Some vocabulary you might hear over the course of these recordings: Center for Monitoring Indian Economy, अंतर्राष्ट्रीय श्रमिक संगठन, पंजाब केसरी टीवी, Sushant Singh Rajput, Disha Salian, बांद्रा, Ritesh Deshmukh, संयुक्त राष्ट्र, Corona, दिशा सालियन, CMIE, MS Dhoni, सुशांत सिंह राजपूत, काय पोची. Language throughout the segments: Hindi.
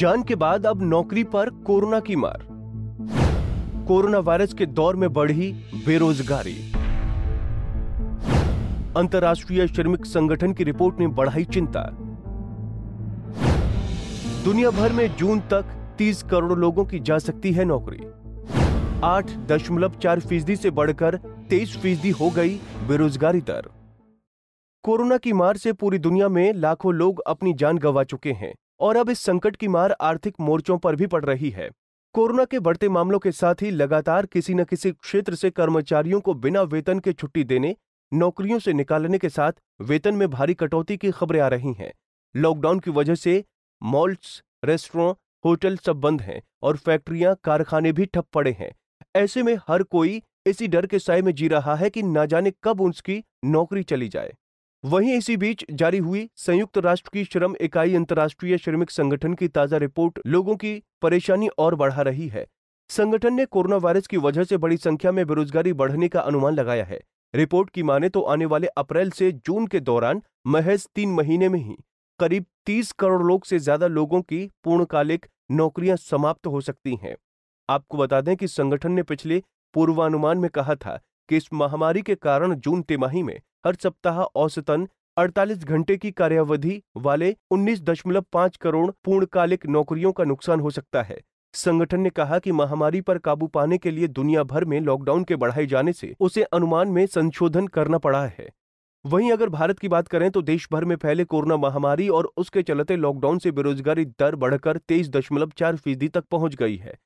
जान के बाद अब नौकरी पर कोरोना की मार। कोरोना वायरस के दौर में बढ़ी बेरोजगारी। अंतर्राष्ट्रीय श्रमिक संगठन की रिपोर्ट ने बढ़ाई चिंता। दुनिया भर में जून तक 30 करोड़ लोगों की जा सकती है नौकरी। 8.4% से बढ़कर 23% हो गई बेरोजगारी दर। कोरोना की मार से पूरी दुनिया में लाखों लोग अपनी जान गंवा चुके हैं और अब इस संकट की मार आर्थिक मोर्चों पर भी पड़ रही है। कोरोना के बढ़ते मामलों के साथ ही लगातार किसी न किसी क्षेत्र से कर्मचारियों को बिना वेतन के छुट्टी देने, नौकरियों से निकालने के साथ वेतन में भारी कटौती की खबरें आ रही हैं। लॉकडाउन की वजह से मॉल्स, रेस्टोरेंट, होटल सब बंद हैं और फैक्ट्रियां, कारखाने भी ठप पड़े हैं। ऐसे में हर कोई इसी डर के साए में जी रहा है कि ना जाने कब उसकी नौकरी चली जाए। वहीं इसी बीच जारी हुई संयुक्त राष्ट्र की श्रम इकाई अंतर्राष्ट्रीय श्रमिक संगठन की ताजा रिपोर्ट लोगों की परेशानी और बढ़ा रही है। संगठन ने कोरोना वायरस की वजह से बड़ी संख्या में बेरोजगारी बढ़ने का अनुमान लगाया है। रिपोर्ट की माने तो आने वाले अप्रैल से जून के दौरान महज 3 महीने में ही करीब 30 करोड़ लोग से ज्यादा लोगों की पूर्णकालिक नौकरियां समाप्त हो सकती हैं। आपको बता दें कि संगठन ने पिछले पूर्वानुमान में कहा था कि इस महामारी के कारण जून तिमाही में हर सप्ताह औसतन 48 घंटे की कार्यावधि वाले 19.5 करोड़ पूर्णकालिक नौकरियों का नुकसान हो सकता है। संगठन ने कहा कि महामारी पर काबू पाने के लिए दुनिया भर में लॉकडाउन के बढ़ाए जाने से उसे अनुमान में संशोधन करना पड़ा है। वहीं अगर भारत की बात करें तो देश भर में फैले कोरोना महामारी और उसके चलते लॉकडाउन से बेरोजगारी दर बढ़कर 23.4% तक पहुंच गई है।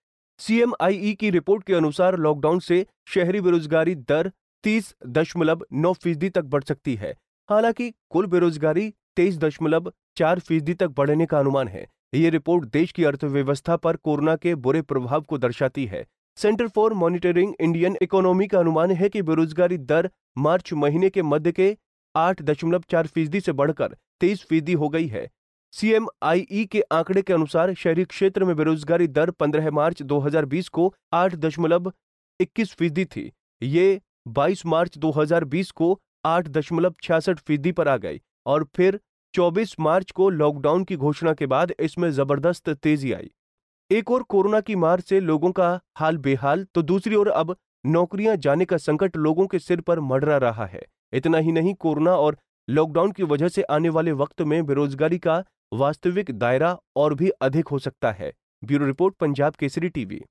CMIE की रिपोर्ट के अनुसार लॉकडाउन से शहरी बेरोजगारी दर 30.9% तक बढ़ सकती है। हालांकि कुल बेरोजगारी 23.4% तक बढ़ने का अनुमान है। ये रिपोर्ट देश की अर्थव्यवस्था पर कोरोना के बुरे प्रभाव को दर्शाती है। Centre for monitoring Indian economy का अनुमान है कि बेरोजगारी दर मार्च महीने के मध्य के 8.4% से बढ़कर 23% हो गई है। CMIE के आंकड़े के अनुसार शहरी क्षेत्र में बेरोजगारी दर 15 मार्च 2020 को 8.21% थी। ये 22 मार्च 2020 को 8.66% पर आ गई और फिर 24 मार्च को लॉकडाउन की घोषणा के बाद इसमें जबरदस्त तेजी आई। एक ओर कोरोना की मार से लोगों का हाल बेहाल तो दूसरी ओर अब नौकरियां जाने का संकट लोगों के सिर पर मंडरा रहा है। इतना ही नहीं, कोरोना और लॉकडाउन की वजह से आने वाले वक्त में बेरोजगारी का वास्तविक दायरा और भी अधिक हो सकता है। Bureau report, पंजाब केसरी टीवी।